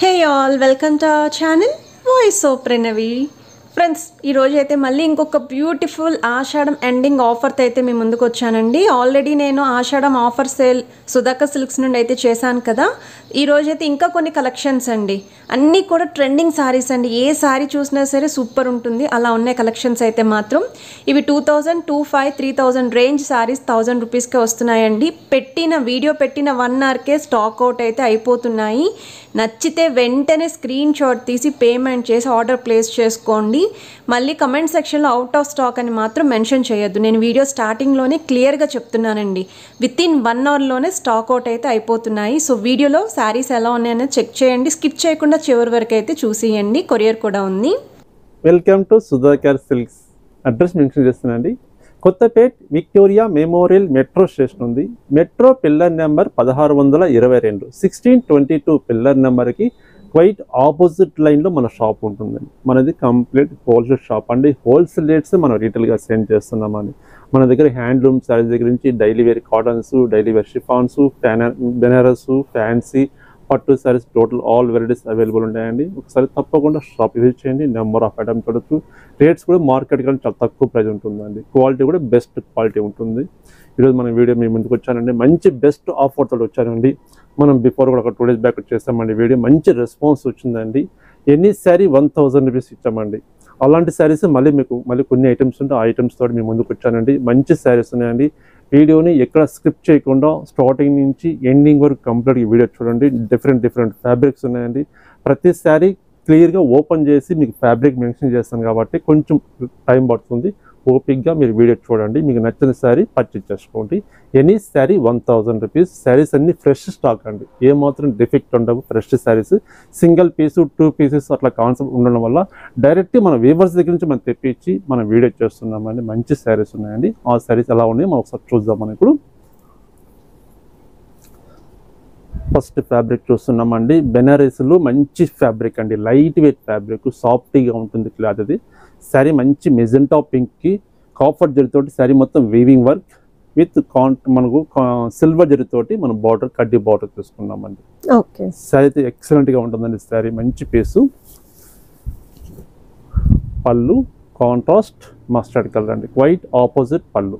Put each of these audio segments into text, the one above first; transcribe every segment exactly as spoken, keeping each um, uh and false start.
Hey all, welcome to our channel Voice of Pranavi. Friends, ee roju aithe malli inkoka beautiful Aashadam ending offer tho aithe mee munduku vachanandi. Already nenu Aashadam offer sale Sudhakar Silks nundi aithe chesanu kada. Ee roju aithe inka konni collections andi, anni kuda trending sarees andi. Ee saree chusina sare super untundi. Ala unne collections aithe matram ivi two thousand, two thousand five, three thousand range sarees one thousand rupees ki vastunayandi. Pettina video pettina one hour ke stock out aithe aipotunnayi. నచ్చితే వెంటనే screen shot తీసి payment చేసి order place చేసుకోండి. మళ్ళీ comment సెక్షన్లో out of stock అని మాత్రం mention చేయొద్దు. నేను వీడియో స్టార్టింగ్లోనే క్లియర్గా చెప్తున్నానండి. విత్ ఇన్ వన్ అవర్లోనే స్టాక్ అవుట్ అయితే అయిపోతున్నాయి. సో వీడియోలో శారీస్ ఎలా ఉన్నాయని చెక్ చేయండి. స్కిప్ చేయకుండా చివరి వరకు అయితే చూసేయండి. కొరియర్ కూడా ఉంది. Welcome to Sudhakar silks. Address mention చేస్తున్నానండి. Kothapet Victoria memorial metro station ఉంది. మెట్రో పిల్లర్ నెంబర్ పదహారు వందల ఇరవై రెండు సిక్స్టీన్ ట్వంటీ టూ పిల్లర్ నెంబర్కి క్వైట్ ఆపోజిట్ లైన్లో మన షాప్ ఉంటుందండి. మనది కంప్లీట్ హోల్సేల్ షాప్ అండి. హోల్సేల్ రేట్స్ మనం రీటైల్గా సెండ్ చేస్తున్నామని. మన దగ్గర హ్యాండ్లూమ్ శారీస్ దగ్గర నుంచి daily wear cottons, daily wear chiffons, Banaras, fancy, పట్టు saris total all varieties available ఉంటాయండి. ఒకసారి తప్పకుండా షాప్ విజిట్ చేయండి. నెంబర్ ఆఫ్ ఐటమ్స్ చూడొచ్చు. రేట్స్ కూడా మార్కెట్ కన్నా చాలా తక్కువ ప్రైస్ ఉంటుందండి. క్వాలిటీ కూడా బెస్ట్ క్వాలిటీ ఉంటుంది. ఈరోజు మన వీడియో మీ ముందుకు వచ్చానండి. మంచి బెస్ట్ ఆఫర్ తోటి వచ్చానండి. మనం బిఫోర్ కూడా ఒక టూ డేస్ బ్యాక్ చేస్తామండి వీడియో. మంచి రెస్పాన్స్ వచ్చిందండి. Any sari one thousand rupees ఇచ్చామండి. అలాంటి శారీస్ మళ్ళీ మీకు మళ్ళీ కొన్ని ఐటమ్స్ ఉంటే ఆ ఐటమ్స్ తోటి మీ ముందుకు వచ్చానండి. మంచి శారీస్ ఉన్నాయండి. వీడియోని ఎక్కడ స్క్రిప్ట్ చేయకుండా స్టార్టింగ్ నుంచి ఎండింగ్ వరకు కంప్లీట్గా వీడియో చూడండి. డిఫరెంట్ డిఫరెంట్ ఫ్యాబ్రిక్స్ ఉన్నాయండి. ప్రతిసారి క్లియర్గా ఓపెన్ చేసి మీకు ఫ్యాబ్రిక్ మెన్షన్ చేస్తాను కాబట్టి కొంచెం టైం పడుతుంది. ఓపిక్గా మీరు వీడియో చూడండి. మీకు నచ్చిన శారీ పర్చేజ్ చేసుకోండి. Any sari one thousand rupees. Saris అన్ని ఫ్రెష్ స్టాక్ అండి. ఏమాత్రం డిఫెక్ట్ ఉండవు. Fresh saris single piece two pieces అట్లా కాన్సెప్ట్ ఉండడం వల్ల డైరెక్ట్గా మన వీవర్స్ దగ్గర నుంచి మనం తెప్పించి మనం వీడియో చేస్తున్నామండి. మంచి శారీస్ ఉన్నాయండి. ఆ శారీస్ ఎలా ఉన్నాయో మనం ఒకసారి చూద్దామని ఇప్పుడు ఫస్ట్ ఫ్యాబ్రిక్ చూస్తున్నామండి. బెనారస్లో మంచి ఫ్యాబ్రిక్ అండి. లైట్ వెయిట్ ఫ్యాబ్రిక్, సాఫ్ట్గా ఉంటుంది క్లాత్. అది శారీ మంచి మెజెంటా పింక్కి కాఫర్ జరితోటి శారీ మొత్తం వీవింగ్ వర్క్ విత్ కాన్ మనకు సిల్వర్ జరితోటి మనం బార్డర్ కడ్డీ బార్డర్ తీసుకున్నామండి. ఓకే, శారీ అయితే ఎక్సలెంట్గా ఉంటుందండి. శారీ మంచి పీసు. పళ్ళు కాంట్రాస్ట్ మస్టర్డ్ కలర్ అండి. వైట్ ఆపోజిట్ పళ్ళు.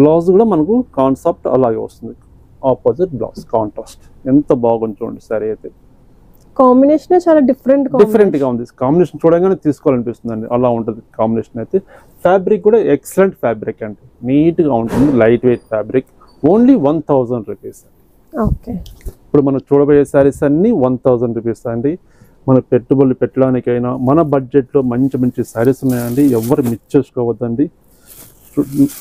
బ్లౌజ్ కూడా మనకు కాన్సెప్ట్ అలాగే వస్తుంది. Opposite blouse contrast. ఎంత బాగుంది చూడండి. శారీ అయితే కాంబినేషన్ చాలా డిఫరెంట్ డిఫరెంట్ గా ఉంది. కాంబినేషన్ చూడగానే తీసుకోవాలనిపిస్తుంది అండి. అలా ఉంటుంది కాంబినేషన్ అయితే. ఫ్యాబ్రిక్ కూడా ఎక్సలెంట్ ఫ్యాబ్రిక్ అండి. నీట్ గా ఉంటుంది. Light weight fabric. Only one thousand rupees. Okay, ఇప్పుడు మనం చూడబోయే శారీస్ అన్ని వన్ థౌజండ్ రూపీస్ అండి. మన పెట్టుబడులు పెట్టడానికైనా మన బడ్జెట్ లో మంచి మంచి శారీస్ ఉన్నాయండి. ఎవరు మిస్ చేసుకోవద్దండి.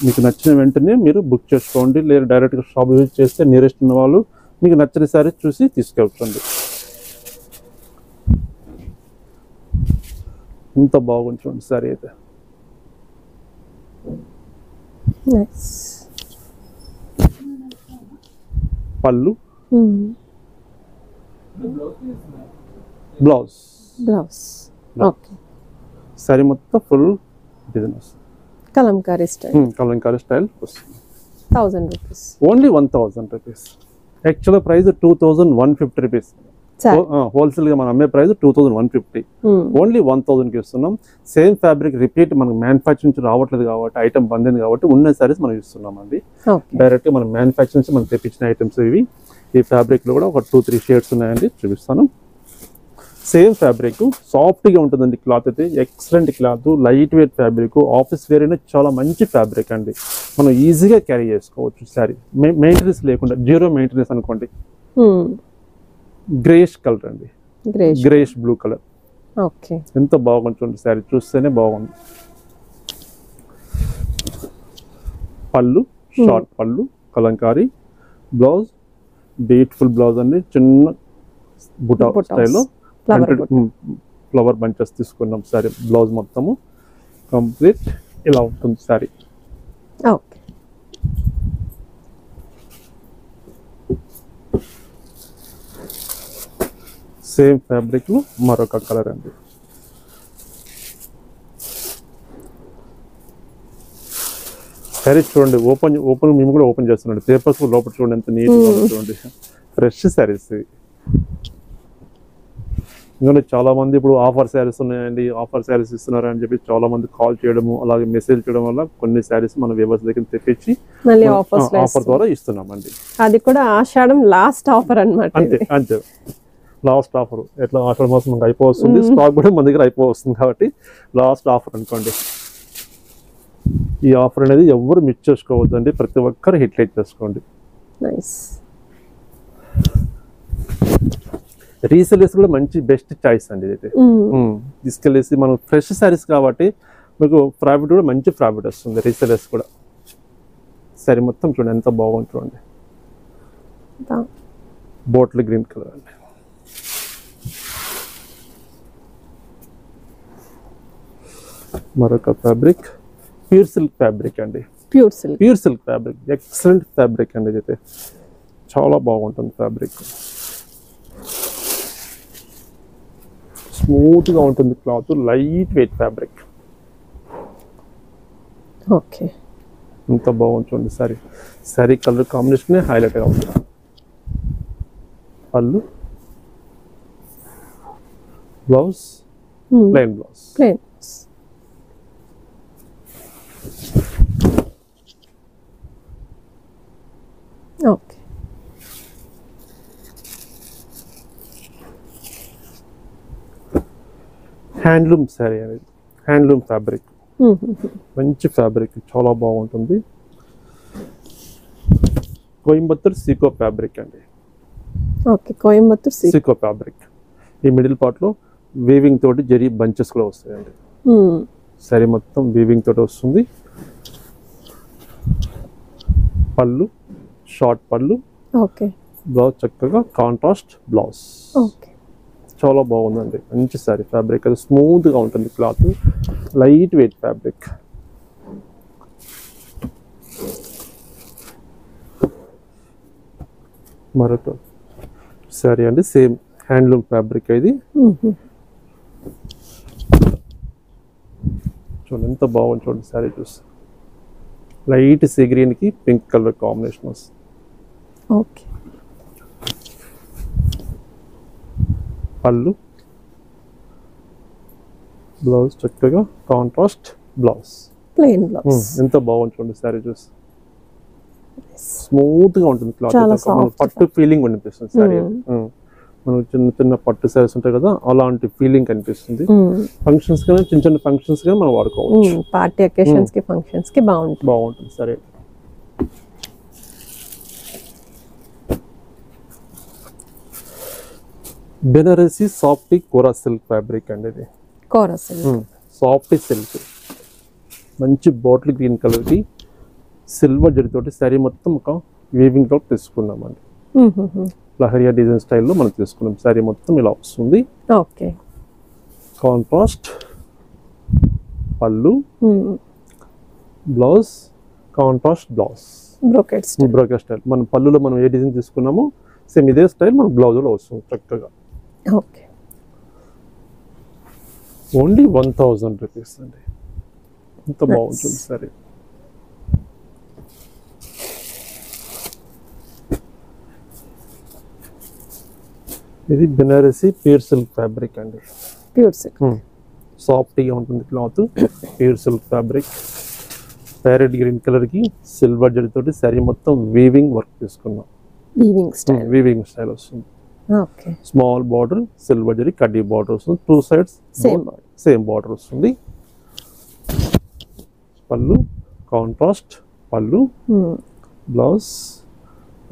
మీకు నచ్చిన వెంటనే మీరు బుక్ చేసుకోండి. లేదా డైరెక్ట్ గా షాప్ విజిట్ చేస్తే నియరెస్ట్ ఉన్న వాళ్ళు మీకు నచ్చిన శారీస్ చూసి తీసుకెళ్ళండి. ఇంత బాగుంది చూడండి. సారీ అయితే పళ్ళు బ్లౌజ్ బ్లౌజ్ సారీ మొత్తం ఫుల్ డిజైన్ వస్తుంది. కలంకారీ స్టైల్ కలంకారీ స్టైల్ వస్తుంది. Thousand rupees only one thousand rupees. Actual price two thousand one fifty rupees. Wholesale గా మనం అమ్మే price two thousand one fifty only one thousand కి ఇస్తున్నాం. సేమ్ ఫ్యాబ్రిక్ రిపీట్ మనకు manufacturing నుంచి రావట్లేదు కాబట్టి ఐటమ్ బందైంది కాబట్టి ఉన్న సారీస్ మనం ఇస్తున్నాం అండి. డైరెక్ట్ గా మనం మ్యానుఫ్యాక్చరింగ్ నుంచి మనం తెప్పించిన ఐటమ్స్ ఇవి. ఈ ఫ్యాబ్రిక్ లో కూడా ఒక టూ త్రీ షేడ్స్ ఉన్నాయండి. చూపిస్తాను. సేమ్ ఫ్యాబ్రిక్ సాఫ్ట్ గా ఉంటుందండి. క్లాత్ అయితే excellent cloth. Light weight fabric. Office wear అయినా చాలా మంచి ఫ్యాబ్రిక్ అండి. మనం ఈజీగా క్యారీ చేసుకోవచ్చు. సారీ మెయింటెనెన్స్ లేకుండా జీరో మెయింటెనెన్స్ అనుకోండి. గ్రేష్ కలర్ అండి. Greyish blue colour. ఓకే, ఎంత బాగుంటుంది శారీ చూస్తేనే బాగుంది. పళ్ళు షార్ట్ పళ్ళు కలంకారీ. బ్లౌజ్ బ్యూటిఫుల్ బ్లౌజ్ అండి. చిన్న బుటా స్టైల్లో ఫ్లవర్ బంచెస్ తీసుకున్నాం. శారీ బ్లౌజ్ మొత్తము కంప్లీట్ ఇలా ఉంటుంది శారీ. ఓకే, సేమ్ ఫ్యాబ్రిక్ లో మరొక కలర్ అండి. శారీ చూడండి. ఓపెన్ ఓపెన్ మేము కూడా ఓపెన్ చేస్తున్నాం. పేపర్స్ లోపల చూడండి ఎంత నీట్ గా చూడండి. ఫ్రెష్ శారీస్. ఎందుకంటే చాలామంది ఇప్పుడు ఆఫర్ శారీస్ ఉన్నాయండి, ఆఫర్ శారీస్ ఇస్తున్నారని చెప్పి చాలా మంది కాల్ చేయడము అలాగే మెసేజ్ చేయడం వల్ల కొన్ని శారీస్ మన వ్యూవర్స్ దగ్గర తెప్పించి ఆఫర్ ద్వారా ఇస్తున్నామండి. అది కూడా ఆషాఢం లాస్ట్ ఆఫర్ అన్నమాట. అంతే అంతే లాస్ట్ ఆఫర్. ఎట్లా ఆషాఢ మాసం మనకు అయిపోతుంది, స్టాక్ కూడా మన దగ్గర అయిపోతుంది కాబట్టి లాస్ట్ ఆఫర్ అనుకోండి. ఈ ఆఫర్ అనేది ఎవరు మిస్ చేసుకోవద్దండి, ప్రతి ఒక్కరు హిట్లైట్ చేసుకోండి. రీసెల్లర్స్ కూడా మంచి బెస్ట్ చాయిస్ అండి ఇదైతే. తీసుకెళ్ళేసి మనం ఫ్రెష్ శారీస్ కాబట్టి మీకు ప్రాఫిట్ కూడా మంచి ప్రాఫిట్ వస్తుంది రీసెల్లర్స్ కూడా. సరే మొత్తం చూడండి ఎంత బాగుంది చూడండి, బాటిల్ గ్రీన్ కలర్ అండి. మరొక ఫ్యాబ్రిక్ ప్యూర్ సిల్క్ ఫ్యాబ్రిక్ అండి, pure silk pure silk fabric excellent fabric అండి ఇదైతే, చాలా బాగుంటుంది ఫ్యాబ్రిక్. స్మూత్ గా ఉంటుంది cloth, light weight fabric. Okay ఎంత బాగుంటుంది sari, sari colour combination highlight గా ఉంది. పళ్ళు blouse plain blouse, plain okay. Handloom sari అనేది హ్యాండ్లూమ్ ఫ్యాబ్రిక్, మంచి ఫ్యాబ్రిక్ చాలా బాగుంటుంది. కోయంబత్తూర్ సీకో ఫ్యాబ్రిక్ అండి. ఓకే కోయంబత్తూర్ సీకో ఫ్యాబ్రిక్. ఈ మిడిల్ పార్ట్ లో వీవింగ్ తోటి జరీ బంచెస్ కూడా వస్తాయండి. శారీ మొత్తం వీవింగ్ తోటి వస్తుంది. పళ్ళు షార్ట్ పళ్ళు. ఓకే బ్లౌజ్ చక్కగా కాంట్రాస్ట్ బ్లౌజ్. ఓకే చాలా బాగుందండి, మంచి సారీ ఫ్యాబ్రిక్ అది, స్మూత్గా ఉంటుంది క్లాత్, లైట్ వెయిట్ ఫ్యాబ్రిక్. మరొక సారీ అండి సేమ్ హ్యాండ్లూమ్ ఫ్యాబ్రిక్ ఇది చూడండి ఎంత బాగుంది చూడండి సారీ చూసి, లైట్ సీ గ్రీన్కి పింక్ కలర్ కాంబినేషన్ వస్తుంది. ఓకే పళ్ళు బ్లౌజ్ చక్కగా కాంట్రాస్ట్ బ్లౌజ్, ప్లెయిన్ బ్లౌజ్. ఎంత బాగుంటుంది సారీ చూసి, స్మూత్ గా ఉంటుంది క్లాత్, పట్టు ఫీలింగ్ అనిపిస్తుంది సారీ. మనకు చిన్న చిన్న పట్టు సారీస్ ఉంటాయి కదా అలాంటి ఫీలింగ్ కనిపిస్తుంది. ఫంక్షన్స్ కి చిన్న చిన్న ఫంక్షన్స్ కి మనం వాడుకోవచ్చు, పార్టీ అకేషన్స్ కి ఫంక్షన్స్ కి బాగుంటుంది బాగుంటుంది sari. Banarasi soft kora silk fabric అండి ఇది, కోరా సిల్క్ సాఫ్ట్ సిల్క్, మంచి బాటిల్ గ్రీన్ కలర్కి సిల్వర్ జరీతోటి శారీ మొత్తం ఒక వీవింగ్ తోటి తీసుకున్నామండి. లహరియా డిజైన్ స్టైల్లో మనం తీసుకున్నాం. శారీ మొత్తం ఇలా వస్తుంది. ఓకే కాంట్రాస్ట్ పళ్ళు, blouse contrast blouse, brocades brocade style. మనం పళ్ళులో మనం ఏ డిజైన్ తీసుకున్నామో సేమ్ ఇదే స్టైల్ మన బ్లౌజ్లో వస్తుంది చక్కగా. Okay only one thousand rupees అండి. ఎంత బాగుంటుంది సరే. ఇది బెనారసి ప్యూర్ సిల్క్ ఫ్యాబ్రిక్ అండి, ప్యూర్ సిల్క్ సాఫ్ట్గా ఉంటుంది cloth, pure silk fabric, parrot green కలర్కి సిల్వర్ జరీతోటి శారీ మొత్తం వీవింగ్ వర్క్ తీసుకున్నాం. వీవింగ్ స్టైల్ వీవింగ్ స్టైల్ వస్తుంది. ఓకే స్మాల్ బార్డర్ సిల్వర్ జరీ కడ్డీ బార్డర్ వస్తుంది. Two sides same same border వస్తుంది. పళ్ళు కాంట్రాస్ట్ పళ్ళు, బ్లౌజ్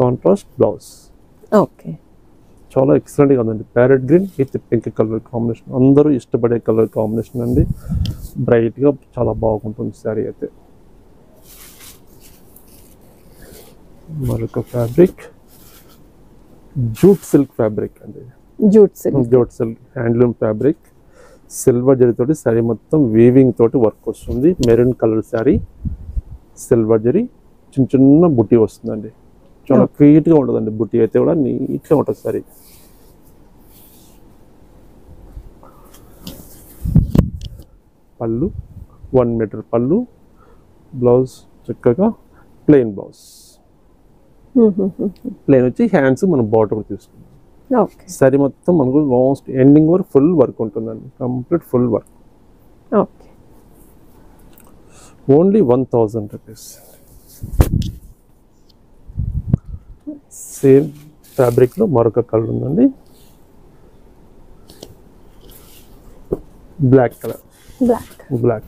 కాంట్రాస్ట్ బ్లౌజ్. ఓకే చాలా ఎక్సలెంట్గా ఉందండి. Parrot green with pink colour combination అందరూ ఇష్టపడే కలర్ కాంబినేషన్ అండి. బ్రైట్గా చాలా బాగుంటుంది శారీ అయితే. మరొక ఫ్యాబ్రిక్ జూట్ సిల్క్ ఫ్యాబ్రిక్ అండి, jute silk jute silk handloom fabric, silver zari తోటి శారీ మొత్తం వీవింగ్ తోటి వర్క్ వస్తుంది. Maroon colour sari, silver zari, చిన్న చిన్న బుట్టి వస్తుందండి. చాలా క్లీట్గా ఉంటుందండి బుట్టి అయితే కూడా, నీట్గా ఉంటుంది శారీ. పళ్ళు వన్ మీటర్ పళ్ళు, బ్లౌజ్ చక్కగా ప్లెయిన్ బ్లౌజ్, ప్లేన్ వచ్చి హ్యాండ్స్ మనం బాటమ్ తీసుకున్నాం. Okay. Sari mattham manaku last ending var full work untundandi. Complete full work. Okay. Only one thousand rupees. Same fabric lo maroka color undandi. Black color. Black. Black.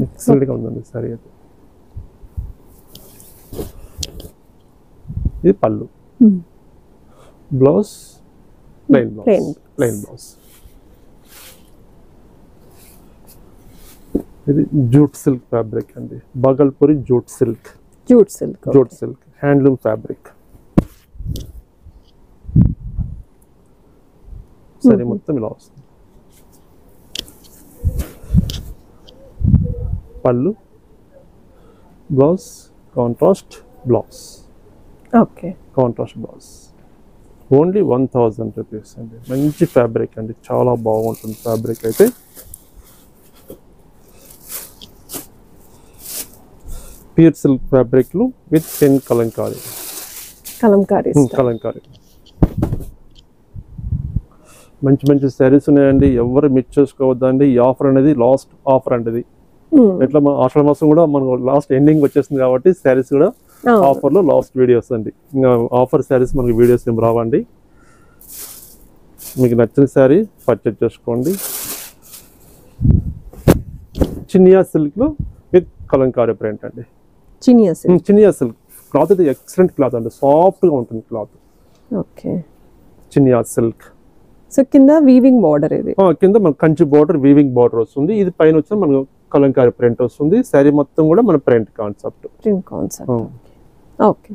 Excellent. Okay. This is pallu. Mm. Blouse, plain blouse. Plain, plain blouse. This is jute silk fabric. Bagalpuri jute silk. Jute silk. Okay. Jute silk. Handloom fabric. Sari mattham ila vastundi. Pallu, blouse, contrast blouse. Okay. Contrast blouse. Only one thousand rupees and manchi fabric and chala baguntund fabric aithe. Pure silk fabric lo with ten kalamkari. Kalamkari. Hmm, kalamkari. Manchi manchi sarees unnayandi. Evvaru miss chesukovodandi. Ee offer anedi last offer anedi. Etla ma Ashadam masam kuda manaku last ending vachesindi kabatti sarees kuda offer lo last videos andi. Inga offer sarees manaku videos em raavandi. Meeku nachina saree purchase chesukondi. Chinya silk lo with kalamkari print andi. Chinya silk. Chinya silk cloth is excellent cloth andi, soft ga untundi cloth. Okay. Chinya silk. So kinda weaving border idi. Ah kinda man kanchi border weaving border ostundi. Idi paina vachina manaku kalamkari print ostundi. Sari mattham kuda mana print concept. Print concept. Oh. Okay.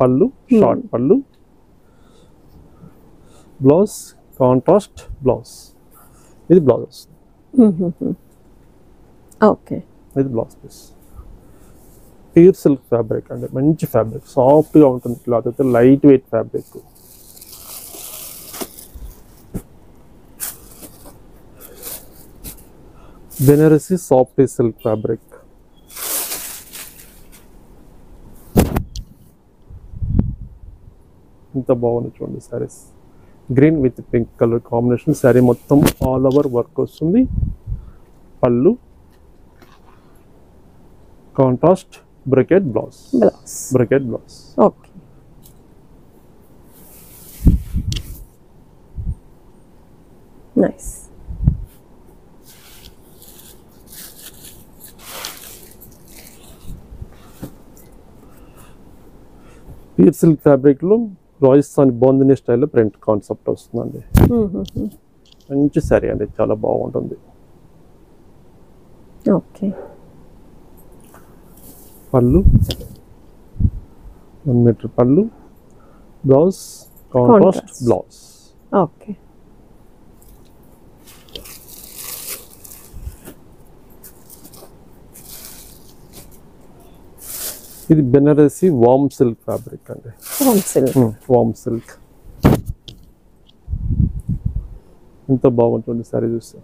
Pallu short hmm. pallu. Blouse contrast blouse. This blouse. Mm-hmm. Okay. This blouse piece. Pure silk fabric and manchi fabric. Soft ga untundi cloth ante lightweight fabric. Benaras is soft silk fabric. Inta bawanu chundi sarees. Green with pink color combination. Saree mottham all over work ostundi. Pallu contrast brocade blouse. Blouse. Brocade blouse. Okay. Nice. Pure silk fabric lo Rajasthan bondini style print concept ostundandi. Mhm. Manchi saree ante chala baaguntundi. Okay. Pallu one meter pallu. Blouse contrast, contrast blouse. Okay. ఇది Banarasi warm silk fabric అండి. Warm silk. Warm silk ఎంత బాగుంటుంది సారీ చూస్తే.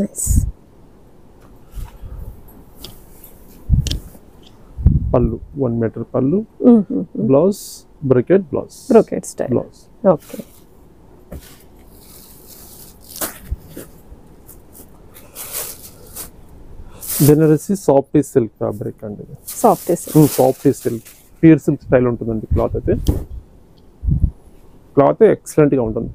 Nice. పల్లు one metre పల్లు. Blouse brocade blouse. Brocade style. Blouse. Okay. Banarasi soft silk fabric అండి. Soft silk. Soft silk pure silk style ఉంటుందండి cloth అయితే. క్లాత్ ఎక్సలెంట్ గా ఉంటుంది.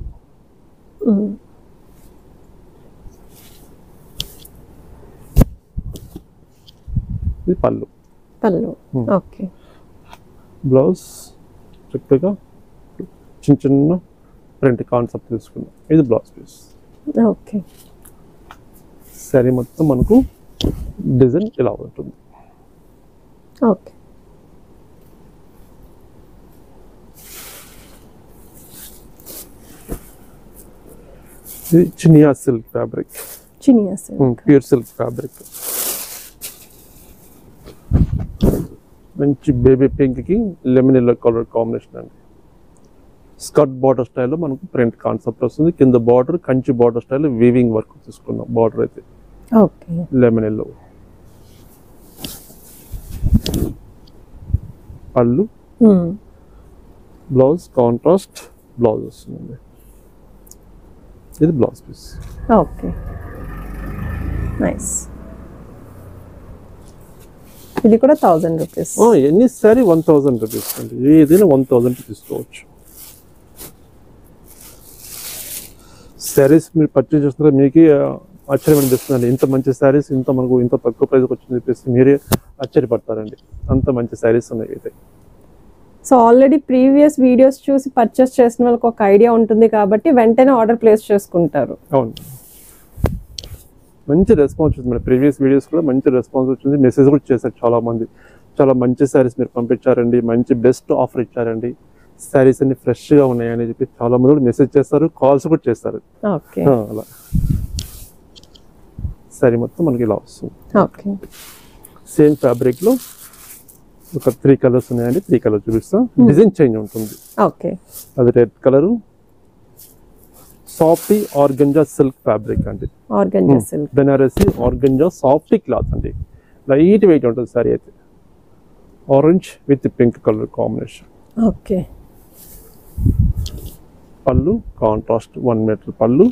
ఇది పళ్ళు. పళ్ళు. ఓకే. బ్లౌజ్ చక్కగా చిన్న చిన్న ప్రింట్ కాన్సెప్ట్ తీసుకున్నాం. ఇది బ్లౌజ్ పీస్. ఓకే. సారీ మొత్తం మనకు డిజైన్ ఇలా ఉంటుంది. Okay. Chiniya silk fabric. Chiniya silk. Pure silk fabric. మంచి బేబీ పింక్ కి లెమన్ ఎల్లో కలర్ కాంబినేషన్ అండి. స్కర్ట్ బార్డర్ స్టైల్లో మనకు ప్రింట్ కాన్సెప్ట్ వస్తుంది. కింద border Kanchi border style weaving work తీసుకున్నాం. బార్డర్ అయితే లెమన్ ఎల్లో, పళ్ళు, బ్లౌజ్ కాంట్రాస్ట్ బ్లౌజ్ వస్తుందండి. ఇది బ్లౌజ్ పీస్. Okay, nice. ఇది కూడా థౌసండ్ రూపీస్. ఎన్ని సారీ వన్ థౌసండ్ రూపీస్ అండి. ఏదైనా వన్ థౌసండ్ తీసుకోవచ్చు. శారీస్ మీరు పర్చేస్ చేస్తున్న మీకు ఆశ్చర్యం అనిపిస్తుందండి. ఇంత మంచి శారీస్ ఇంత మనకు ఇంత తక్కువ ప్రైస్కి వచ్చింది చెప్పేసి మీరే ఆశ్చర్యపడతారండి. అంత మంచి శారీస్ ఉన్నాయి. సో ఆల్రెడీ ప్రీవియస్ వీడియోస్ చూసి పర్చేస్ చేసిన వాళ్ళకి ఒక ఐడియా ఉంటుంది కాబట్టి వెంటనే ఆర్డర్ ప్లేస్ చేసుకుంటారు. అవును, మంచి రెస్పాన్స్ వచ్చింది. మన ప్రీవియస్ వీడియోస్ కూడా మంచి రెస్పాన్స్ వచ్చింది. మెసేజ్ కూడా చేశారు చాలా మంది, చాలా మంచి శారీస్ మీరు పంపించారండి, మంచి బెస్ట్ ఆఫర్ ఇచ్చారండి, శారీస్ అన్ని ఫ్రెష్గా ఉన్నాయని చెప్పి చాలా మంది కూడా మెసేజ్ చేస్తారు, కాల్స్ కూడా చేస్తారు. అలా శారీ మొత్తం మనకి ఇలా వస్తుంది. సేమ్ ఫ్యాబ్రిక్లో ఒక త్రీ కలర్స్ ఉన్నాయండి. త్రీ కలర్ చూపిస్తా. డిజైన్ చేంజ్ ఉంటుంది. ఓకే, అది red colour, softy organza silk fabric అండి. Organza silk, Banarasi organza softy cloth అండి. లైట్ వెయిట్ ఉంటుంది సారీ అయితే. Orange with pink colour combination. Okay, పళ్ళు కాంట్రాస్ట్ వన్ మీటర్ పళ్ళు.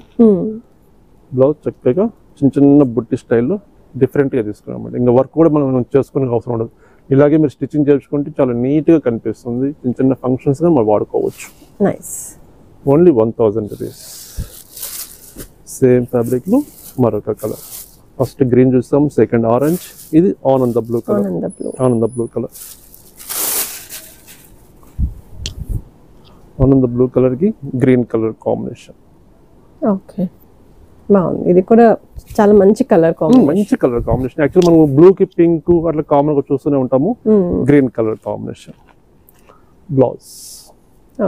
బ్లౌజ్ చక్కగా చిన్న చిన్న బుట్టి స్టైల్లో డిఫరెంట్గా తీసుకున్నామండి. ఇంకా వర్క్ కూడా మనం చేసుకునే అవసరం ఉండదు. ఇలాగే మీరు స్టిచ్చింగ్ చేసుకుంటే చాలా నీట్గా కనిపిస్తుంది. చిన్న చిన్న ఫంక్షన్స్గా మనం వాడుకోవచ్చు. Nice. Only one thousand rupees. Same ఫ్యాబ్రిక్లో మరొక కలర్. ఫస్ట్ గ్రీన్ చూస్తాం, సెకండ్ ఆరెంజ్. ఇది ఆనంద బ్లూ కలర్. ఆనంద బ్లూ కలర్. ఆనంద బ్లూ కలర్కి గ్రీన్ కలర్ కాంబినేషన్. ఓకే, బాగుంది. ఇది కూడా చాలా మంచి కలర్ కాంబినేషన్. మంచి కలర్ కాంబినేషన్. యాక్చువల్ మనం బ్లూ కి పింక్ అట్లా కామన్ గా చూస్తూనే ఉంటాము. Green colour combination. Blouse.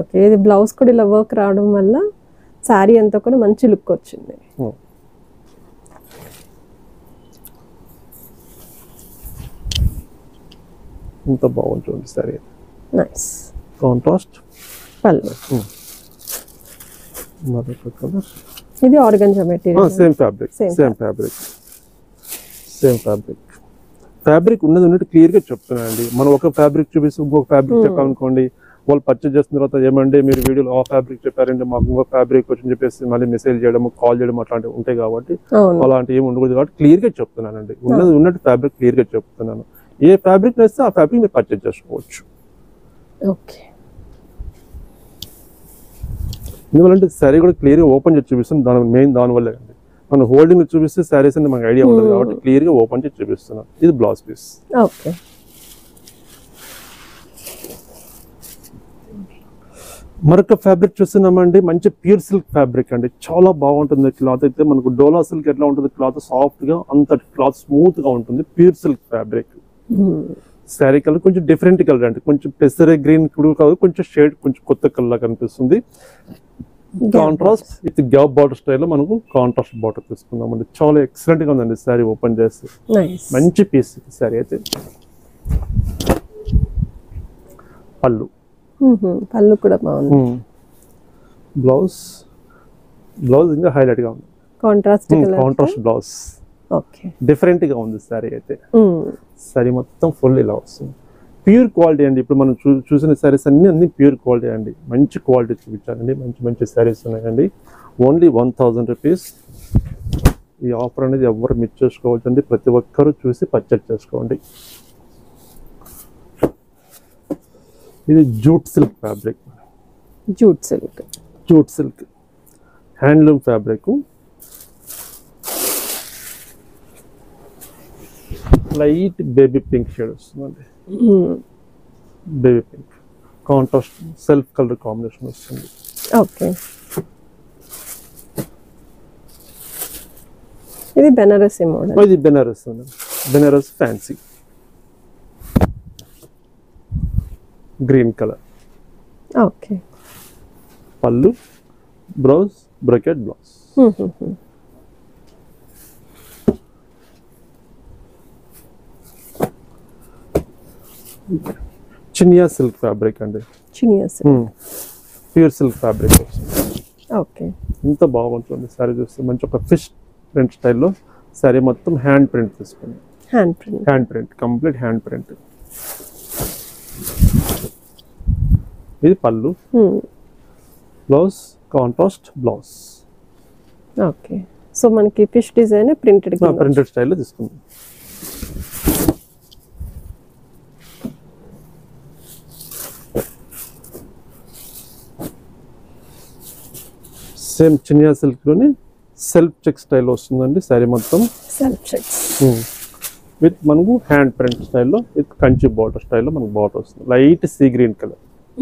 Okay, ఇది బ్లౌజ్ కూడా ఇలా వర్క్ రావడం వల్ల సారీ అంతా కూడా మంచి లుక్ వచ్చింది. ఇంత బాగుంటుంది సారీ. నైస్. కాంట్రాస్ట్ పళ్ళు. మరొక కలర్. ఇది organza material. Same fabric. Same fabric. Same fabric. Fabric ఉన్నది ఉన్నట్టు క్లియర్గా చెప్తున్నానండి. మనం ఒక ఫ్యాబ్రిక్ చూపిస్తే ఇంకొక ఫ్యాబ్రిక్ చెప్పాలనుకోండి, వాళ్ళు పర్చేజ్ చేసిన తర్వాత ఏమంటే మీరు వీడియోలో ఆ ఫ్యాబ్రిక్ చెప్పారంటే మాకు ఇంకో ఫ్యాబ్రిక్ వచ్చి చెప్పేసి మళ్ళీ మెసేజ్ చేయడం, కాల్ చేయడం అట్లాంటివి ఉంటాయి. కాబట్టి అలాంటివి ఏమి ఉండకూడదు. కాబట్టి క్లియర్గా చెప్తున్నానండి. ఉన్నది ఉన్నట్టు ఫ్యాబ్రిక్ క్లియర్గా చెప్తున్నాను. ఏ ఫ్యాబ్రిక్ నచ్చితే ఆ ఫ్యాబ్రిక్ మీరు పర్చేజ్ చేసుకోవచ్చు. ఓకే, ఎందువల్లంటే శారీ కూడా క్లియర్గా ఓపెన్ చేసి చూపిస్తున్నాను. దాని మెయిన్ దానివల్లే అండి. మనం హోల్డింగ్ చూపిస్తే శారీస్ అని మనకు ఐడియా ఉండదు. కాబట్టి క్లియర్గా ఓపెన్ చేసి చూపిస్తున్నాను. ఇది బ్లౌజ్ పీస్. ఓకే, మరొక ఫ్యాబ్రిక్ చూస్తున్నామండి. మంచి ప్యూర్ సిల్క్ ఫ్యాబ్రిక్ అండి. చాలా బాగుంటుంది క్లాత్ అయితే. మనకు డోలా సిల్క్ ఎట్లా ఉంటుంది క్లాత్ సాఫ్ట్గా, అంత క్లాత్ స్మూత్గా ఉంటుంది. Pure silk fabric. Sari colour కొంచెం డిఫరెంట్ కలర్ అండి. కొంచెం పెసరే గ్రీన్ కాదు, కొంచెం షేడ్ కొంచెం కొత్త కలర్ కనిపిస్తుంది. కాంట్రాస్ట్ విత్ గ్యాప్ బార్డర్ స్టైల్లో మనకు కాంట్రాస్ట్ బార్డర్ తీసుకున్నామండి. చాలా ఎక్సలెంట్ గా ఉందండి శారీ ఓపెన్ చేస్తే. మంచి పీస్ శారీ అయితే. పళ్ళు, పళ్ళు కూడా బాగుంది. బ్లౌజ్, బ్లౌజ్ ఇంకా హైలైట్ గా ఉంది. Contrast contrast blouse. Okay, different గా ఉంది శారీ అయితే. శారీ మొత్తం ఫుల్ ఇలా వస్తుంది. ప్యూర్ క్వాలిటీ అండి. ఇప్పుడు మనం చూ చూసిన శారీస్ అన్ని అన్ని ప్యూర్ క్వాలిటీ అండి. మంచి క్వాలిటీ చూపించాలండి. మంచి మంచి శారీస్ ఉన్నాయండి. Only one thousand rupees. ఈ ఆఫర్ అనేది ఎవరు మిస్ చేసుకోవచ్చు అండి. ప్రతి ఒక్కరూ చూసి పర్చేజ్ చేసుకోండి. ఇది jute silk fabric. Jute silk, jute silk handloom fabric. Light baby pink shade వస్తుందండి. Baby pink contrast self colour combination వస్తుంది. ఓకే, ఇది బెనారసి మోడల్. ఇది బెనారస్ అండి. Banaras fancy. Green colour. Okay, పళ్ళు blouse brocade blouse. Chiniya silk fabric అండి. Chiniya silk pure silk fabric. Okay. This is a fish print style. Hand print. Hand print. Hand print. Complete hand print. This is pallu. Hmm. Blouse, contrast blouse. Okay. So, manki fish design is printed. No, printed style. Same chinya silk lone self check style ostundandi saree mottham self check hmm. with manaku hand print style lo with kanchi border style lo manaku border ostundi light sea green color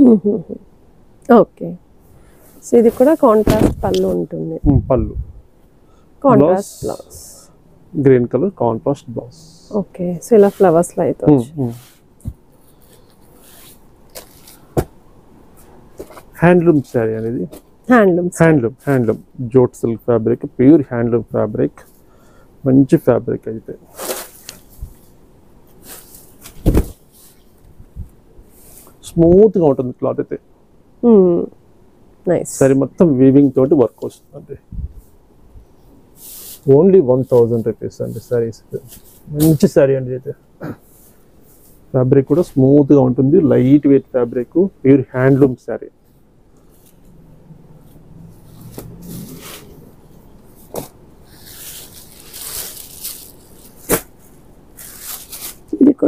mm -hmm. Okay, so idi kuda contrast pallu untundi hmm, pallu contrast blouse. Blouse green color contrast blouse. Okay, so ila flowers la ito hmm, hmm. Handloom saree anedi. Handloom, handloom, handloom. Jute silk fabric, pure handloom fabric. Manchi fabric ayite. Smooth ga untundi cloth ayite. Hmm. Nice. Sari mattham weaving toti work osthundi. Only one thousand rupees andi sarees. Manchi saree andi ayite. Fabric kuda smooth ga untundi, light weight fabric, pure handloom saree.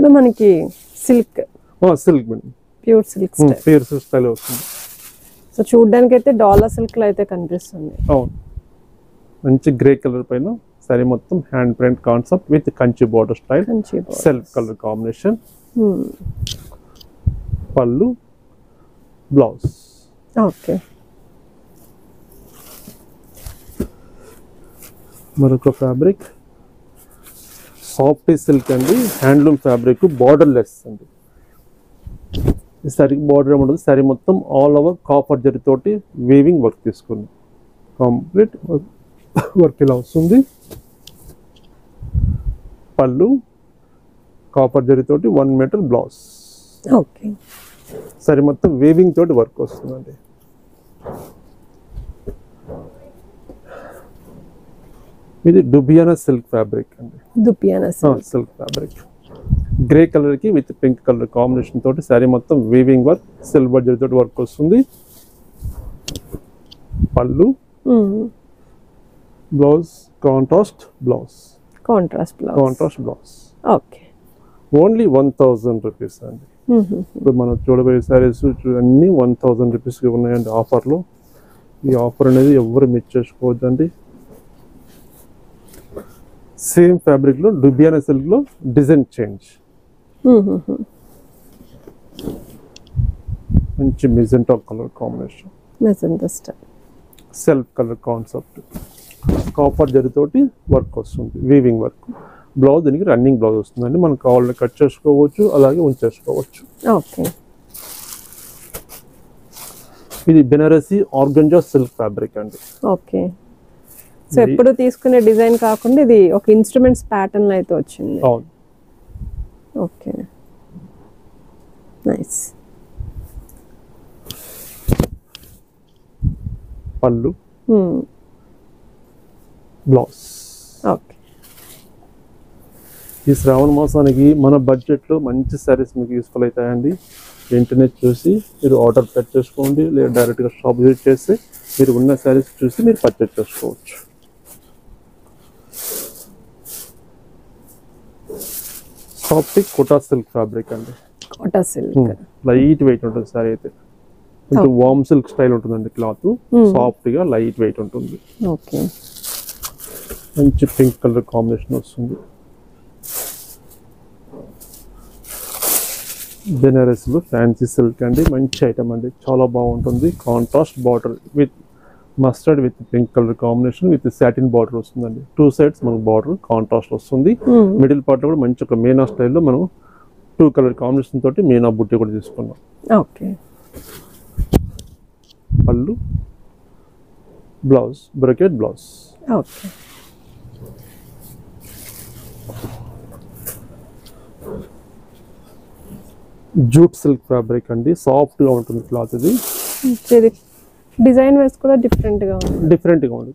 This is silk. Oh, silk. Pure silk style. Mm, pure silk style. So, chuddan kete dollar silk la ite condition. Oh. Manchi grey color paina. Saree mottham hand print concept with kanchi border style. Kanchi border. Self color combination. Hmm. Pallu. Blouse. Okay. Morocco fabric. Soft silk and handloom fabric borderless andi. This saree border undadu saree mottham all over copper zari toti weaving work teeskunna. Complete work ila ustundi. Pallu copper zari toti one meter blouse. Okay. Saree mottham weaving toti work ostundandi. With Dubiana silk fabric. Dubiana silk. Oh, silk fabric. Grey color ki with pink color combination toti saree mottham weaving work, silver zari toti work ostundi. Pallu. Mm-hmm. Blouse, contrast blouse. Contrast blouse. Contrast blouse. Okay. Only one thousand rupees andi. Mm-hmm. Ippudu mana chodabai sarees anni one thousand rupees ki unnayandi offer lo. Ee offer anedi evvaru miss chesukovodandi. Same fabric lo Dubiana silk lo design change. Mm-hmm. Manchi magenta color combination. Magenta style. Self color concept. Copper zari toti work ostundi, weaving work. Blouse aniki running blouse ostundandi, manaku already cut chesukovochu, alage unchesukovochu. Okay. Idi Benarasi organza silk fabric andi. Okay. So, ఎప్పుడు తీసుకునే design కాకుండా ఇది ఒక instruments pattern light వచ్చింది. అవును. Okay. Nice. పల్లు. Hmm. Blouse. Okay. ఈ శ్రావణ మాసానికి మన బడ్జెట్ లో మంచి సారీస్ మీకు యూస్ఫుల్ అవుతాయండి. వెంటనే చూసి మీరు ఆర్డర్ ప్లేస్ చేసుకోండి లేదా డైరెక్ట్ గా షాప్ విజిట్ చేసి మీరు ఉన్న సారీస్ చూసి మీరు పర్చేస్ చేసుకోవచ్చు. Soft kota silk fabric andi. Kota silk. Hmm. Light weight untundi saree aithe. Into warm silk style untundandi cloth. Hmm. Soft ga light weight untundi. Okay. Manchi pink color combination ostundi. Benaras lo fancy silk andi, manchi item andi. Chala baaguntundi. Contrast border with mustard with pink color combination with satin border ostundandi. Two sides manaku border contrast ostundi. Middle part lo kuda manchi oka meena style lo manu two color combination toti meena butti kuda teeskunnam. Okay. Pallu blouse, brocade blouse. Okay. Jute silk fabric andi, soft ga untundi cloth idi. Design wise కూడా different గా ఉంది, different గా ఉంది.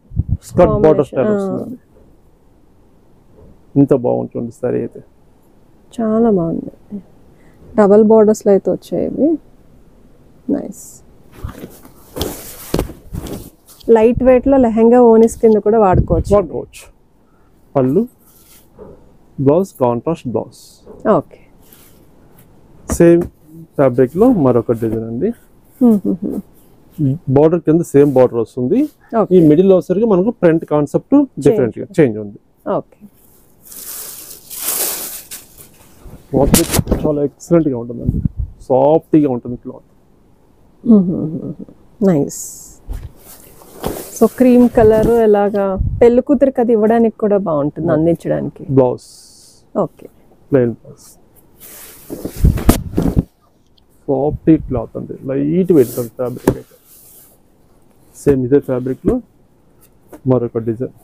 Skirt border style వస్తుంది. ఇంత బాగుంటుంది sorry అయితే, చాలా బాగుంది. డబుల్ బోర్డర్స్ లో అయితే వచ్చేవి. నైస్ లైట్ వెయిట్ లో లెహంగా ఓనిస్ కింద కూడా వాడుకోవచ్చు. వాడుకోవచ్చు. పళ్ళు blouse contrast blouse. Okay same fabric లో మరొక డిజైన్ అండి. బార్డర్ కింద సేమ్ బార్డర్ వస్తుంది. ఈ మిడిల్ వచ్చేసరికి మనకు ప్రింట్ కాన్సెప్ట్ డిఫరెంట్ గా చేంజ్ ఉంది. ఓకే క్లాత్ చాలా ఎక్సలెంట్ గా ఉంటుందండి, సాఫ్ట్ గా ఉంటుంది cloth. Nice. So cream colour ఎలాగా పెళ్లి కూతురికి అది ఇవ్వడానికి కూడా బాగుంటుంది, అందించడానికి. Blouse okay plain blouse, soft cloth అండి, లైట్ వెయిట్ ఫ్యాబ్రిక్ అయితే. సేమ్ ఇదే ఫ్యాబ్రిక్ లో మరొక డిజైన్.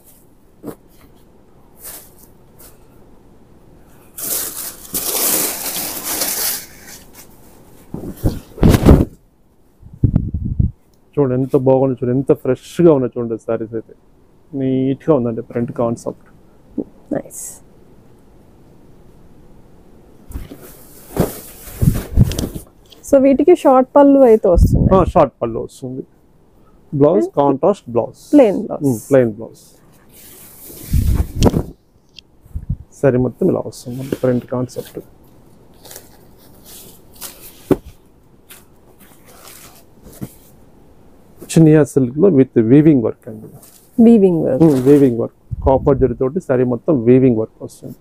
చూడండి ఎంత బాగుంది, చూడండి ఎంత ఫ్రెష్గా ఉన్నాయి. చూడండి సారీస్ అయితే నీట్గా ఉందండి, ప్రింట్ కాన్సెప్ట్. నైస్. సో వీటికి షార్ట్ పళ్ళు అయితే వస్తుంది. షార్ట్ పళ్ళు వస్తుంది. Blouse contrast blouse, plain blouse. Plain blouse sari మొత్తం ఇలా వస్తుంది, ప్రింట్ కాన్సెప్ట్. చినియా సిల్క్ లో విత్ వీవింగ్ వర్క్ అండి. Weaving work, weaving work copper zari తోటి సారీ మొత్తం వీవింగ్ వర్క్ వస్తుంది.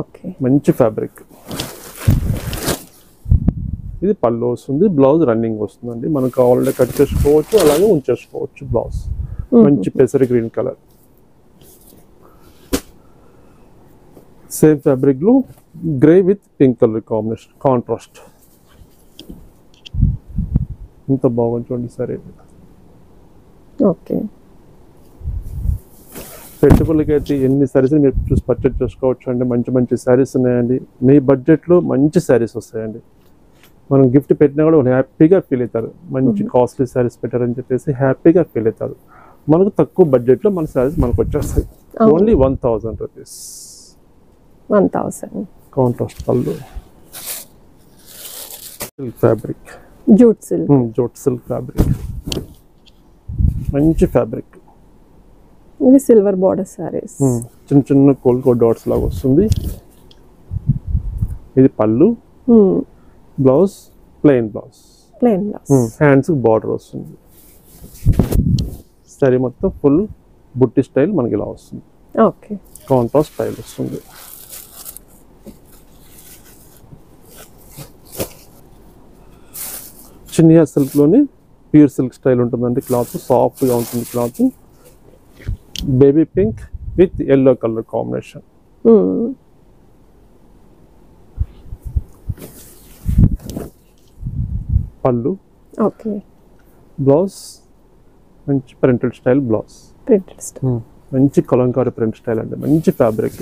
ఓకే మంచి ఫ్యాబ్రిక్. ఇది పళ్ళు వస్తుంది. బ్లౌజ్ రన్నింగ్ వస్తుందండి, మనకు ఆల్రెడీ కట్ చేసుకోవచ్చు, అలాగే ఉంచేసుకోవచ్చు. బ్లౌజ్ మంచి పెసరీ గ్రీన్ కలర్. సేమ్ ఫ్యాబ్రిక్ లో grey with pink colour combination contrast. ఎంత బాగుంది చూడండి సరే. ఓకే పెట్టుబడులకి అయితే ఎన్ని సారీస్ మీరు చూసి పర్చేజ్ చేసుకోవచ్చు అండి. మంచి మంచి శారీస్ ఉన్నాయండి. మీ బడ్జెట్లో మంచి శారీస్ వస్తాయండి. మనం గిఫ్ట్ పెట్టినా కూడా వాళ్ళు హ్యాపీగా ఫీల్ అవుతారు. మంచి కాస్ట్లీ శారీస్ పెట్టారని చెప్పేసి హ్యాపీగా ఫీల్ అవుతారు. మనకు తక్కువ బడ్జెట్లో మన శారీస్ మనకు వచ్చేస్తాయి. Only one thousand rupees. One thousand contrast పళ్ళు fabric, jute silk. Jute silk fabric మంచి ఫ్యాబ్రిక్. ఇది సిల్వర్ బార్డర్ సారీస్, చిన్న చిన్న కోల్కో డాట్స్ లాగా వస్తుంది. ఇది పళ్ళు. Blouse plain blouse. Plain blouse hands border వస్తుంది. సారీ మొత్తం ఫుల్ బుట్టి స్టైల్ మనకి ఇలా వస్తుంది. ఓకే కాంట్రాస్ట్ స్టైల్ వస్తుంది. చినియా సిల్క్ లోనే ప్యూర్ సిల్క్ స్టైల్ ఉంటుందండి క్లాత్, సాఫ్ట్ గా ఉంటుంది cloth. Baby pink with yellow colour combination. పళ్ళు ఓకే. బ్లౌజ్ మంచి printed style blouse. Printed style మంచి కలంకారీ ప్రింట్ స్టైల్ అండి, మంచి ఫ్యాబ్రిక్.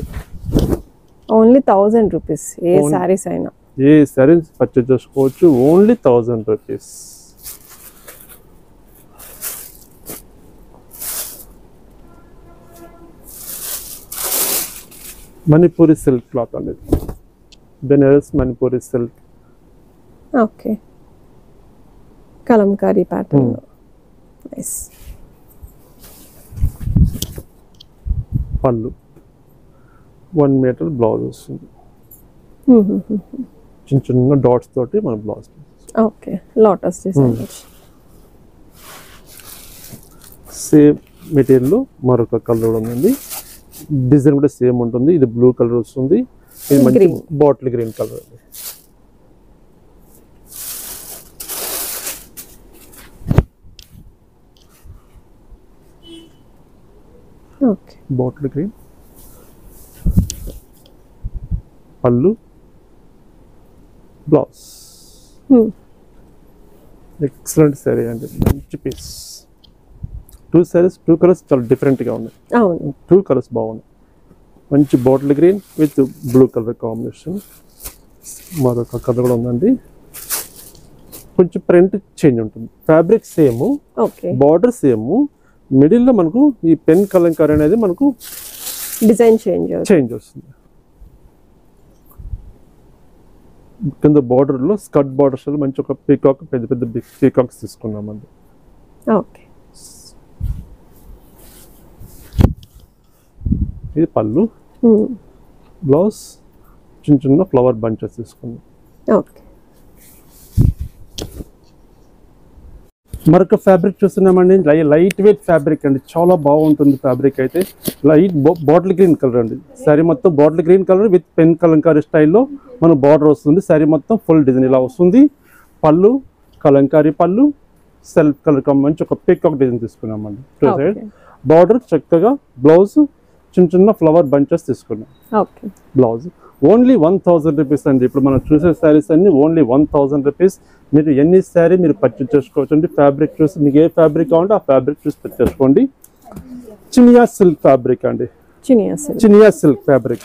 ఓన్లీ థౌసండ్ రూపీస్ ఏ సారీస్ అయినా, ఏ సారీస్ పర్చేజ్ చేసుకోవచ్చు only thousand rupees. Manipuri silk cloth అండి, Banaras Manipuri silk. Okay Kalamkari pattern. Nice. పళ్ళు వన్ మీటర్ బ్లౌజ్ వస్తుంది. చిన్న చిన్న డాట్స్ తోటి మన blouse. Okay lotus design. Same material మరొక కలర్ ఉందండి. డిజైన్ కూడా సేమ్ ఉంటుంది. ఇది బ్లూ కలర్ వస్తుంది. ఇది మంచి bottle green colour. Okay bottle green. పళ్ళు బ్లౌజ్. ఎక్సలెంట్ సారీ అండి, మంచి piece. Two saris two colours చాలా డిఫరెంట్గా ఉన్నాయి. టూ కలర్స్ బాగున్నాయి. మంచి bottle green with blue colour combination. మరొక కలర్ కూడా ఉందండి. కొంచెం ప్రింట్ చేంజ్ ఉంటుంది. Fabric same, border same, middle లో మనకు ఈ పెన్ కలంకారీ అనేది మనకు డిజైన్ చేంజ్ చేంజ్ వస్తుంది. కింద బార్డర్ లో స్కర్ట్ బార్డర్స్ లో మంచి ఒక పీకాక్, పెద్ద పెద్ద పీకాక్స్ తీసుకున్నాం అండి. ఓకే, ఇది పళ్ళు. బ్లౌజ్ చిన్న చిన్న ఫ్లవర్ బంచెస్ తీసుకున్నాం. ఓకే, మరొక ఫ్యాబ్రిక్ చూస్తున్నామండి. లైట్ వెయిట్ ఫ్యాబ్రిక్ అండి, చాలా బాగుంటుంది ఫ్యాబ్రిక్. అయితే లైట్ బాటిల్ గ్రీన్ కలర్ అండి. శారీ మొత్తం bottle green colour with pen Kalamkari స్టైల్లో మన బార్డర్ వస్తుంది. శారీ మొత్తం ఫుల్ డిజైన్ ఇలా వస్తుంది. పళ్ళు కలంకారీ పళ్ళు, సెల్ఫ్ కలర్ మంచి ఒక పీకాక్ డిజైన్ తీసుకున్నామండి. టూ సైడ్ బార్డర్ చక్కగా, బ్లౌజ్ చిన్న చిన్న ఫ్లవర్ బంచెస్ తీసుకున్నాం. Blouse only one thousand rupees అండి. ఇప్పుడు మనం చూసే శారీస్ అన్ని ఓన్లీ వన్ థౌజండ్ రూపీస్. మీరు ఎన్ని శారీ మీరు పర్చేస్ చేసుకోవచ్చు అండి. ఫ్యాబ్రిక్ చూసి మీకు ఏ ఫ్యాబ్రిక్ కావాలంటే ఆ ఫ్యాబ్రిక్ చూసి పర్చేసుకోండి. చినియా సిల్క్ ఫ్యాబ్రిక్ అండి, Chiniya silk fabric.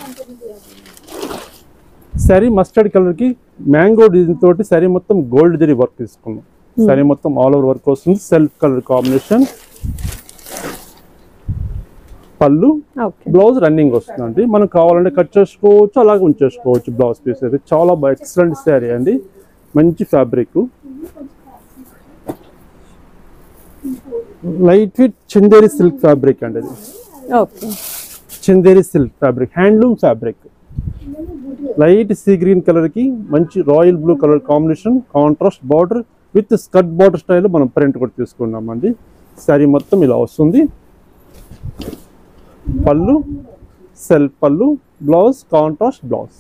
Sari mustard colour కి మ్యాంగో డిజైన్ తోటి శారీ మొత్తం గోల్డ్ జరీ వర్క్ తీసుకున్నాం. శారీ మొత్తం ఆల్ ఓవర్ వర్క్ వస్తుంది. సెల్ఫ్ కలర్ కాంబినేషన్, పళ్ళు, బ్లౌజ్ రన్నింగ్ వస్తుందండి. మనం కావాలంటే కట్ చేసుకోవచ్చు, అలాగే ఉంచేసుకోవచ్చు బ్లౌజ్ పీస్. అయితే చాలా ఎక్సలెంట్ శారీ అండి, మంచి fabric. Light weight Chanderi silk fabric అండి. ఇది Chanderi silk fabric, handloom fabric. Light sea green colour కి మంచి royal blue colour combination, contrast border with skirt border style మనం ప్రింట్ కూడా తీసుకున్నాం అండి. శారీ మొత్తం ఇలా వస్తుంది. పళ్ళు సెల్ఫ్ పళ్ళు, బ్లౌజ్ కాంట్రాస్ట్ బ్లౌజ్.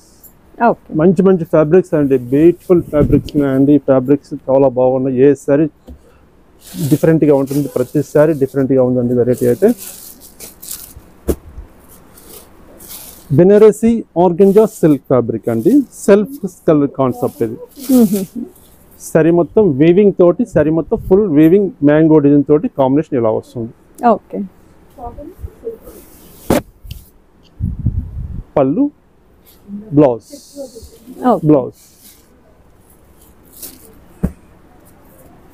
మంచి మంచి ఫ్యాబ్రిక్స్ అండి, బ్యూటిఫుల్ ఫ్యాబ్రిక్స్ అండి. ఫ్యాబ్రిక్స్ చాలా బాగున్నాయి. ఏ శారీ డిఫరెంట్గా ఉంటుంది, ప్రతి శారీ డిఫరెంట్గా ఉందండి. వెరైటీ అయితే బెనారసీ ఆర్గంజా సిల్క్ ఫ్యాబ్రిక్ అండి. సెల్ఫ్ కలర్ కాన్సెప్ట్ ఇది. శారీ మొత్తం వీవింగ్ తోటి, శారీ మొత్తం ఫుల్ వీవింగ్ మ్యాంగో డిజైన్ తోటి కాంబినేషన్ ఇలా వస్తుంది. ఓకే, పళ్ళు, బ్లౌజ్ బ్లౌజ్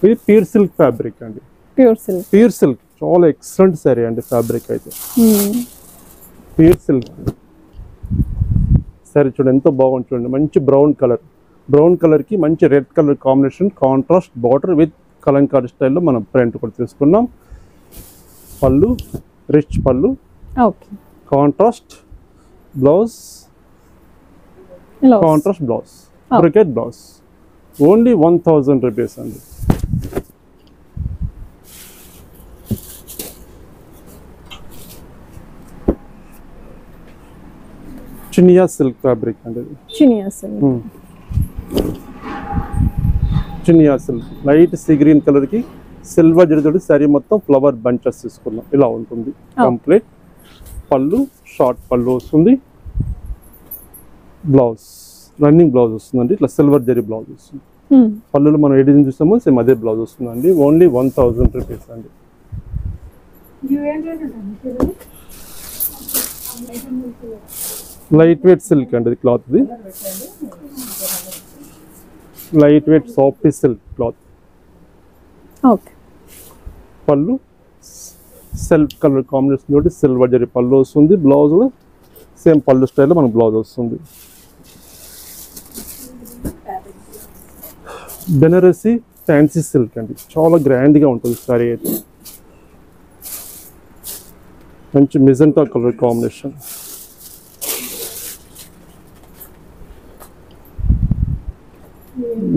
ఇది ప్యూర్ సిల్క్ ఫ్యాబ్రిక్ అండి. ప్యూర్ సిల్క్ ప్యూర్ సిల్క్ చాలా ఎక్సలెంట్ సారీ అండి. ఫ్యాబ్రిక్ అయితే ప్యూర్ సిల్క్ సారీ చూడండి, ఎంతో బాగుంది చూడండి. మంచి బ్రౌన్ కలర్, బ్రౌన్ కలర్ కి మంచి red colour combination, contrast border with Kalamkari స్టైల్లో మనం ప్రింట్ కూడా తీసుకున్నాం. పళ్ళు రిచ్ పళ్ళు, contrast blouse, contrast blouse, brocade blouse. Only one thousand rupees అండి. చినియా సిల్క్ ఫ్యాబ్రిక్ అండి. చినియా సిల్క్ చినియా silk light sea green colour కి సిల్వర్ జరీతోటి శారీ మొత్తం ఫ్లవర్ బంచెస్ తీసుకున్నాం. ఇలా ఉంటుంది కంప్లీట్. పళ్ళు షార్ట్ పళ్ళు వస్తుంది. బ్లౌజ్ రన్నింగ్ బ్లౌజ్ వస్తుందండి. ఇట్లా సిల్వర్ జరీ బ్లౌజ్ వస్తుంది. పళ్ళులో మనం ఏ డిజైన్ చూస్తామో సేమ్ అదే బ్లౌజ్ వస్తుందండి. ఓన్లీ వన్ థౌజండ్ రూపీస్ అండి. లైట్ వెయిట్ సిల్క్ అండి క్లాత్. ఇది light weight soft silk cloth. పళ్ళు సెల్ఫ్ కలర్ కాంబినేషన్ తోటి సిల్వర్ జరీ పళ్ళు వస్తుంది. బ్లౌజ్ కూడా సేమ్ పళ్ళు స్టైల్లో మనకు బ్లౌజ్ వస్తుంది. బెనారసీ ఫ్యాన్సీ సిల్క్ అండి, చాలా గ్రాండ్గా ఉంటుంది సారీ అయితే. మంచి magenta colour combination.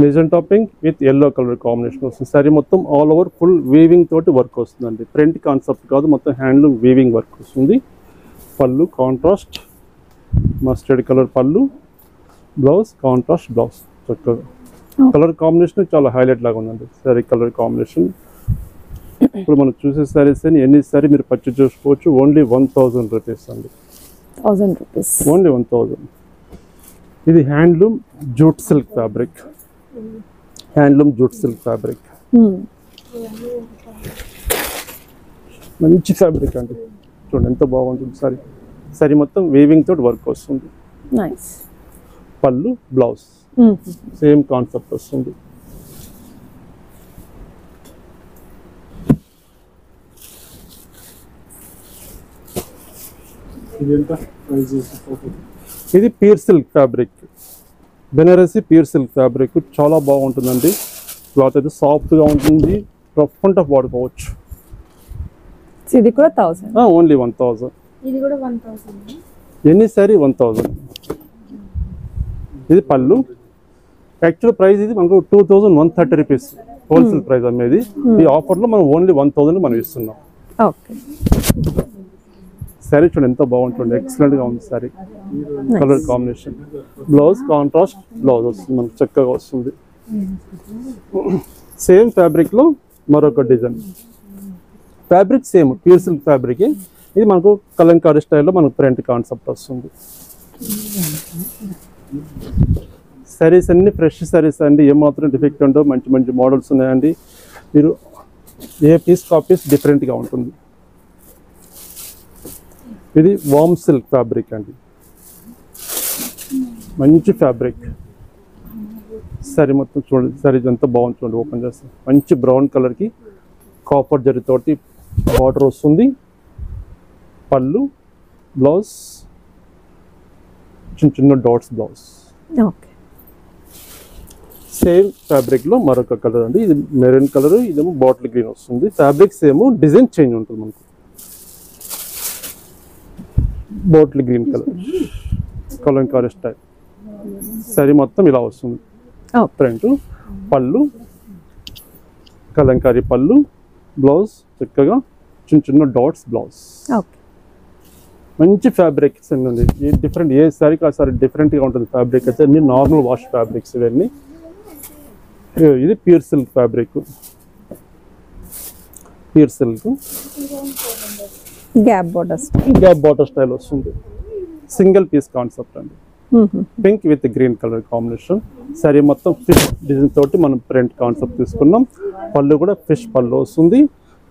Magenta pink with yellow colour combination వస్తుంది. సారీ మొత్తం ఆల్ ఓవర్ ఫుల్ వీవింగ్ తోటి వర్క్ వస్తుందండి. ప్రింట్ కాన్సెప్ట్ కాదు, మొత్తం హ్యాండ్లూమ్ వీవింగ్ వర్క్ వస్తుంది. పళ్ళు కాంట్రాస్ట్ మస్టర్డ్ కలర్ పళ్ళు, బ్లౌజ్ కాంట్రాస్ట్ బ్లౌజ్. చక్కగా కలర్ కాంబినేషన్ చాలా హైలైట్ లాగా ఉందండి సారీ కలర్ కాంబినేషన్. ఇప్పుడు మనం చూసే సారీస్ అని ఎన్ని సారీ మీరు పర్చేజ్ చేసుకోవచ్చు. ఓన్లీ వన్ థౌజండ్ రూపీస్ అండి. Thousand rupees only one thousand ఇది handloom jute silk fabric. Handloom jute silk fabric మంచి ఫ్యాబ్రిక్ అండి. చూడండి ఎంత బాగుంటుంది సారీ. సారీ మొత్తం వీవింగ్ తోటి వర్క్ వస్తుంది. పళ్ళు బ్లౌజ్ సేమ్ కాన్సెప్ట్ వస్తుంది. This is pure silk fabric. Benaras pure silk fabric. Chala baguntundandi. Cloth is soft ga untundi. Front of water pouch. So this is one thousand. Ah, only one thousand. This is one thousand. Any saree one thousand. This is pallu. Actual price is two thousand one hundred thirty rupees. Wholesale mm. price amedi. Mm. The offer lo manu only one thousand manu istunnam. Okay. Saree chudandi ento baguntundi. Excellent ga undi saree. Color combination. Blouse contrast blouse ostundi manu chakkaga ostundi. Same fabric lo maroka design. Fabric same pure silk fabric. This manko Kalamkari style lo manku print concept ostundi. Sarees and fresh sarees and yamatra defect undo manchi manchi models unnayandi meeru a piece copies different ga untundi. Idi warm silk fabric andi manchi fabric saree mottham chudandi saree janta bagundi chudandi open chestam manchi brown color ki copper zari toti border ostundi pallu blouse chin chinna dots blouse. Okay. Same fabric lo maroka color andi idi maroon color idemo bottle green ostundi fabric same design change untundi manaku bottle green color Kalamkari style saree mottham ila ostundi oh print pallu Kalamkari pallu blouse chikkaga chin chinna dots blouse. Okay. Manchi fabrics unnandi ee different ee saree ka saree different ga untundi fabric aithe anni normal wash fabrics ivanni. This is pure silk fabric. Pure silk. Gap border style. Gap border style. Single piece concept. Mm-hmm. Pink with the green color combination. Sari mattham fish design toti manam print concept teeskunnam. Pallu kuda fish pallu ostundi.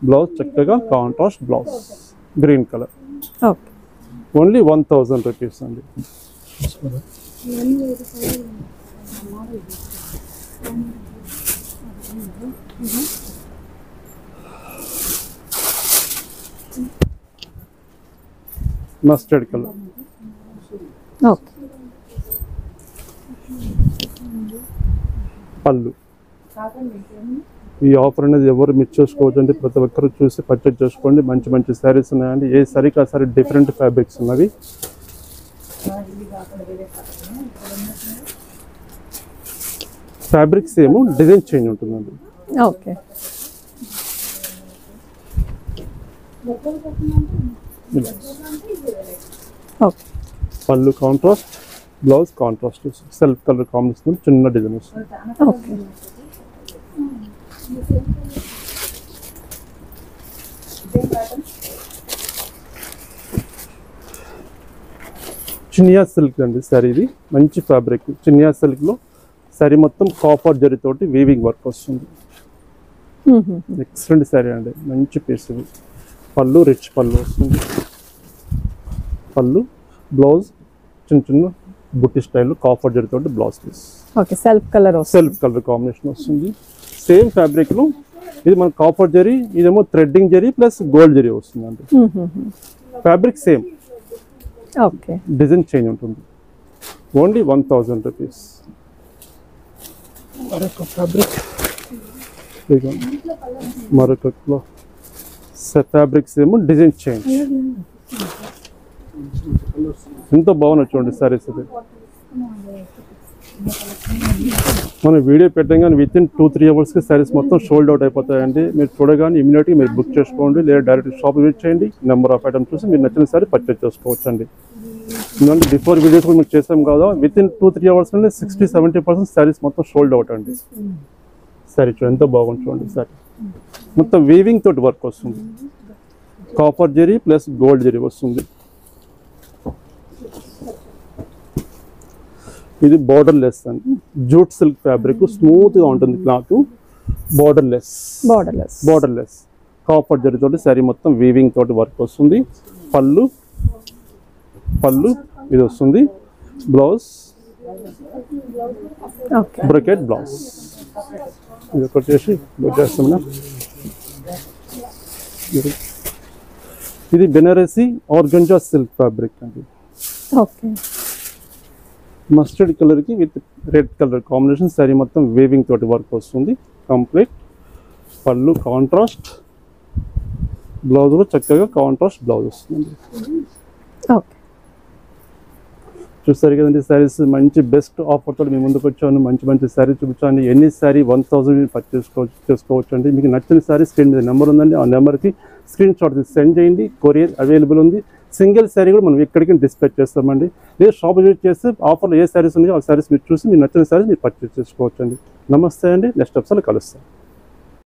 Blouse chakkaga contrast blouse. Green color. Okay. Only one thousand rupees only. Mustard color. Okay. Pallu. Ee offer anedi evaru miss chesukovadandi prati okkaru chusi purchase chesukondi manchi manchi sarees unnayandi ee saree ka saree different fabrics unnavi. Fabric same design change untundandi. Okay. Okay. Pallu contrast, blouse contrast, self color combination, chinna design. Okay. Chinya silk and this saree, manchi fabric, chinya silk lo. Sari mattham copper jari toti weaving work ostundi. Mm-hmm. Excellent sari andi manchi piece. Pallu rich pallu ostundi. Pallu blouse chin chinna butti style copper jari toti blouse piece. Okay, self color ostundi. Self color combination ostundi. Same fabric lo idi man copper jari idemo threading jari plus gold jari ostundandi. Mm-hmm. Fabric same. Okay. Design change untundi. Only one thousand rupees. Maroka fabric. There you go. Maroka cloth. So fabric same design change. Into bawna chundi sari sari. Mana video pettangan within two three hours ke sarees mottham sold out ayipothayandi. Meer chudagani immediately meer book chesukondi leda direct shop visit cheyandi. Number of items chusi meer nachina sari purchase chesukochandi. None before videos we chesam kada within two three hours lone sixty seventy percent sarees mottham sold out andi. Saree chu ento bagundi chudandi saree. Mottham weaving tho work ostundi. Copper jari plus gold jari ostundi. Idi borderless andi. Jute silk fabric smooth ga untundi cloth borderless. Borderless. Borderless. Copper jari tho saree mottham weaving tho work ostundi. Pallu pallu idu ostundi blouse. Okay. Brocade blouse idu okati chesi blouse chestamna ఇది Banarasi organza silk fabric అండి. Okay, mustard colour కి with red colour combination sari మొత్తం weaving తోటి work వస్తుంది. Complete పళ్ళు contrast, blouse లో చక్కగా contrast blouse వస్తుంది. ఓకే, చూస్తారు కదండి సారీస్ మంచి బెస్ట్ ఆఫర్ తోటి మీ ముందుకు వచ్చాను. మంచి మంచి శారీ చూపించండి. ఎన్ని శారీ వన్ థౌసండ్ పర్చేస్ చేసుకోవచ్చు అండి. మీకు నచ్చిన శారీ స్క్రీన్ మీద నెంబర్ ఉందండి, ఆ నెంబర్కి స్క్రీన్ షాట్ సెండ్ చేయండి. కొరియర్ అవైలబుల్ ఉంది. సింగిల్ శారీ కూడా మనం ఎక్కడికి డిస్పాచ్ చేస్తామండి. లేదా షాప్ విజిట్ చేస్తే ఆఫర్లో ఏ శారీస్ ఉన్నాయో ఆ శారీస్ మీరు చూసి మీరు నచ్చిన శారీస్ మీరు పర్చేస్ చేసుకోవచ్చు అండి. నమస్తే అండి, నెక్స్ట్ ఆఫ్సార్లు కలుస్తాం.